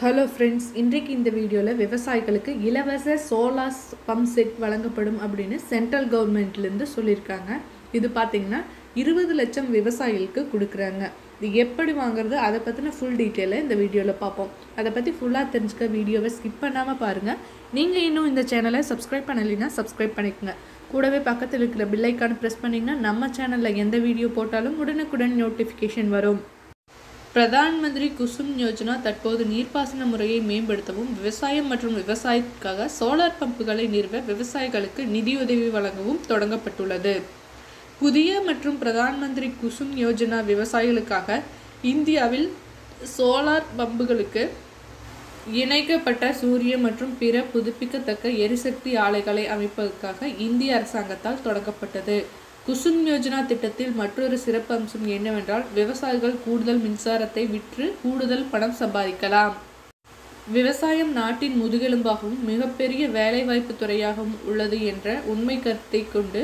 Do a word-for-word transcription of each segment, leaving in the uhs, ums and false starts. Hello friends, இன்றைக்கு இந்த வீடியோவில் விவசாயிகளுக்கு இலவச சோலார் பம்ப் செட் வழங்கப்படும் அப்படின்னு சென்ட்ரல் கவர்மெண்ட்லேருந்து சொல்லியிருக்காங்க. இது பார்த்திங்கன்னா இருபது லட்சம் விவசாயிகளுக்கு கொடுக்குறாங்க. இது எப்படி வாங்குறது அதை பற்றின ஃபுல் டீட்டெயிலை இந்த வீடியோவில் பார்ப்போம். அதை பற்றி ஃபுல்லாக தெரிஞ்சுக்க வீடியோவை ஸ்கிப் பண்ணாமல் பாருங்கள். நீங்கள் இன்னும் இந்த சேனலை சப்ஸ்கிரைப் பண்ணலைன்னா சப்ஸ்கிரைப் பண்ணிக்கோங்க. கூடவே பக்கத்தில் இருக்கிற பெல் ஐக்கான் ப்ரெஸ் பண்ணிங்கன்னா நம்ம சேனலில் எந்த வீடியோ போட்டாலும் உடனுக்குடன் நோட்டிஃபிகேஷன் வரும். பிரதான் மந்திரி குசும் யோஜனா தற்போது நீர்ப்பாசன முறையை மேம்படுத்தவும் விவசாயம் மற்றும் விவசாயத்துக்காக சோலார் பம்புகளை நிறுவ விவசாயிகளுக்கு நிதியுதவி வழங்கவும் தொடங்கப்பட்டுள்ளது. புதிய மற்றும் பிரதான் மந்திரி குசும் யோஜனா விவசாயிகளுக்காக இந்தியாவில் சோலார் பம்புகளுக்கு இணைக்கப்பட்ட சூரிய மற்றும் பிற புதுப்பிக்கத்தக்க எரிசக்தி ஆலைகளை அமைப்பதற்காக இந்திய அரசாங்கத்தால் தொடங்கப்பட்டது. குசும் யோஜனா திட்டத்தில் மற்றொரு சிறப்பு அம்சம் என்னவென்றால் விவசாயிகள் கூடுதல் மின்சாரத்தை விற்று கூடுதல் பணம் சம்பாதிக்கலாம். விவசாயம் நாட்டின் முதுகெலும்பாகவும் மிகப்பெரிய வேலைவாய்ப்பு துறையாகவும் உள்ளது என்ற உண்மை கருத்தை கொண்டு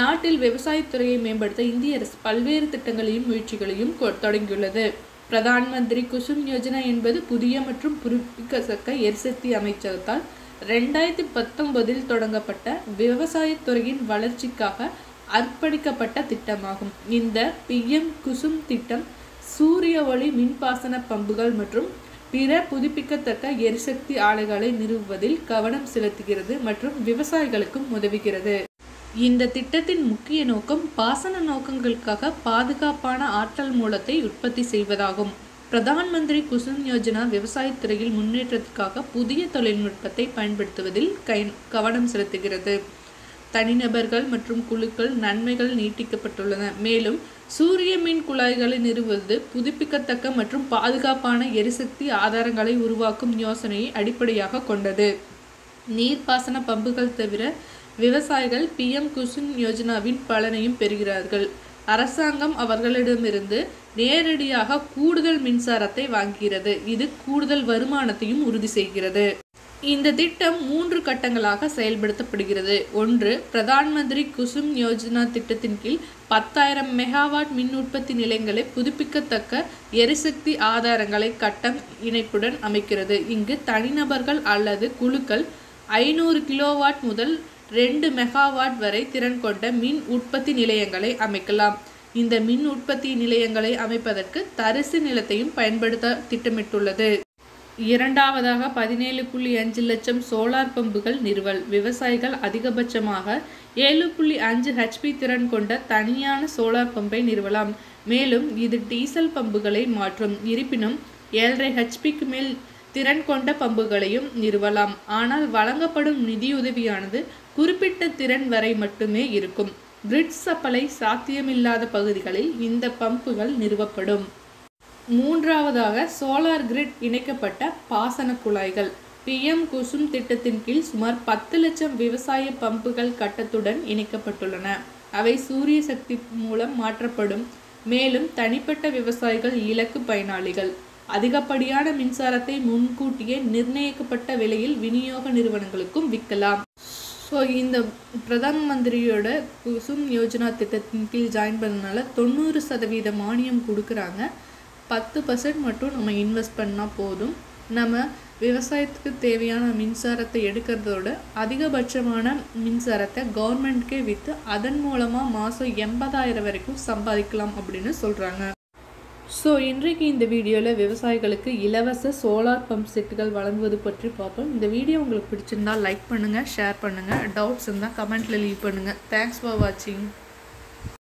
நாட்டில் விவசாயத்துறையை மேம்படுத்த இந்திய அரசு பல்வேறு திட்டங்களையும் முயற்சிகளையும் தொடங்கியுள்ளது. பிரதான் மந்திரி குசும் யோஜனா என்பது புதிய மற்றும் புதுப்பிக்கத்தக்க எரிசக்தி அமைச்சகத்தால் ரெண்டாயிரத்தி பத்தொன்பதில் தொடங்கப்பட்ட விவசாயத்துறையின் வளர்ச்சிக்காக அர்ப்பணிக்கப்பட்ட திட்டமாகும். இந்த பிஎம் குசும் திட்டம் சூரிய ஒளி மின்பாசன பம்புகள் மற்றும் பிற புதுப்பிக்கத்தக்க எரிசக்தி ஆலைகளை நிறுவுவதில் கவனம் செலுத்துகிறது மற்றும் விவசாயிகளுக்கும் உதவுகிறது. இந்த திட்டத்தின் முக்கிய நோக்கம் பாசன நோக்கங்களுக்காக பாதுகாப்பான ஆற்றல் மூலத்தை உற்பத்தி செய்வதாகும். பிரதான் மந்திரி குசும் யோஜனா விவசாயத்துறையில் முன்னேற்றத்துக்காக புதிய தொழில்நுட்பத்தை பயன்படுத்துவதில் கவனம் செலுத்துகிறது. தனிநபர்கள் மற்றும் குழுக்கள் நன்மைகள் நீட்டிக்கப்பட்டுள்ளன. மேலும் சூரிய மின் குழாய்களை நிறுவுவது புதுப்பிக்கத்தக்க மற்றும் பாதுகாப்பான எரிசக்தி ஆதாரங்களை உருவாக்கும் யோசனையை அடிப்படையாக கொண்டது. நீர்ப்பாசன பம்புகள் தவிர விவசாயிகள் பிஎம் குசும் யோஜனாவின் பலனையும் பெறுகிறார்கள். அரசாங்கம் அவர்களிடமிருந்து நேரடியாக கூடுதல் மின்சாரத்தை வாங்குகிறது. இது கூடுதல் வருமானத்தையும் உறுதி செய்கிறது. இந்த திட்டம் மூன்று கட்டங்களாக செயல்படுத்தப்படுகிறது. ஒன்று, பிரதான் மந்திரி குசும் யோஜனா திட்டத்தின் கீழ் பத்தாயிரம் மெகாவாட் மின் உற்பத்தி நிலையங்களை புதுப்பிக்கத்தக்க எரிசக்தி ஆதாரங்களை கட்டம் இணைப்புடன் அமைக்கிறது. இங்கு தனிநபர்கள் அல்லது குழுக்கள் ஐநூறு கிலோவாட் முதல் ரெண்டு மெகாவாட் வரை திறன் கொண்ட மின் உற்பத்தி நிலையங்களை அமைக்கலாம். இந்த மின் உற்பத்தி நிலையங்களை அமைப்பதற்கு தரிசு நிலத்தையும் பயன்படுத்த திட்டமிட்டுள்ளது. இரண்டாவதாக, பதினேழு புள்ளி அஞ்சு லட்சம் சோலார் பம்புகள் நிறுவல். விவசாயிகள் அதிகபட்சமாக ஏழு புள்ளி அஞ்சு ஹெச்பி திறன் கொண்ட தனியான சோலார் பம்பை நிறுவலாம். மேலும் இது டீசல் பம்புகளை மாற்றும். இருப்பினும் ஏழரை ஹெச்பிக்கு மேல் திறன் கொண்ட பம்புகளையும் நிறுவலாம். ஆனால் வழங்கப்படும் நிதியுதவியானது குறிப்பிட்ட திறன் வரை மட்டுமே இருக்கும். கிரிட் சப்ளை சாத்தியமில்லாத பகுதிகளில் இந்த பம்புகள் நிறுவப்படும். மூன்றாவதாக, சோலார் கிரிட் இணைக்கப்பட்ட பாசன குழாய்கள். பிஎம் குசும் திட்டத்தின் கீழ் சுமார் பத்து லட்சம் விவசாய பம்புகள் கட்டத்துடன் இணைக்கப்பட்டுள்ளன. அவை சூரிய சக்தி மூலம் மாற்றப்படும். மேலும் தனிப்பட்ட விவசாயிகள் இலக்கு பயனாளிகள். அதிகப்படியான மின்சாரத்தை முன்கூட்டியே நிர்ணயிக்கப்பட்ட விலையில் விநியோக நிறுவனங்களுக்கும் விற்கலாம். ஸோ இந்த பிரதான் மந்திரியோட குசும் யோஜனா திட்டத்தின் கீழ் ஜாயின் பண்ணதுனால தொண்ணூறு சதவீத மானியம் கொடுக்குறாங்க. பத்து பர்சன்ட் மட்டும் நம்ம இன்வெஸ்ட் பண்ணால் போதும். நம்ம விவசாயத்துக்கு தேவையான மின்சாரத்தை எடுக்கிறதோட அதிகபட்சமான மின்சாரத்தை கவர்மெண்ட்கே விற்று அதன் மூலமாக மாதம் எண்பதாயிரம் வரைக்கும் சம்பாதிக்கலாம் அப்படின்னு சொல்கிறாங்க. ஸோ இன்றைக்கு இந்த வீடியோவில் விவசாயிகளுக்கு இலவச சோலார் பம்ப் செட்டுகள் வழங்குவது பற்றி பார்ப்போம். இந்த வீடியோ உங்களுக்கு பிடிச்சிருந்தால் லைக் பண்ணுங்கள், ஷேர் பண்ணுங்கள். டவுட்ஸ் இருந்தால் கமெண்ட்டில் லீவ் பண்ணுங்கள். தேங்க்ஸ் ஃபார் வாட்சிங்.